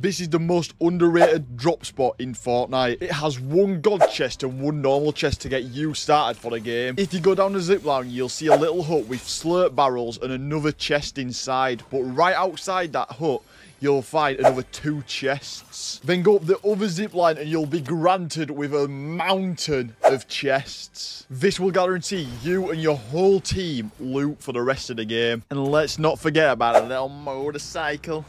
This is the most underrated drop spot in Fortnite. It has one god chest and one normal chest to get you started for the game. If you go down the zip line, you'll see a little hut with slurp barrels and another chest inside. But right outside that hut, you'll find another two chests. Then go up the other zip line and you'll be granted with a mountain of chests. This will guarantee you and your whole team loot for the rest of the game. And let's not forget about a little motorcycle.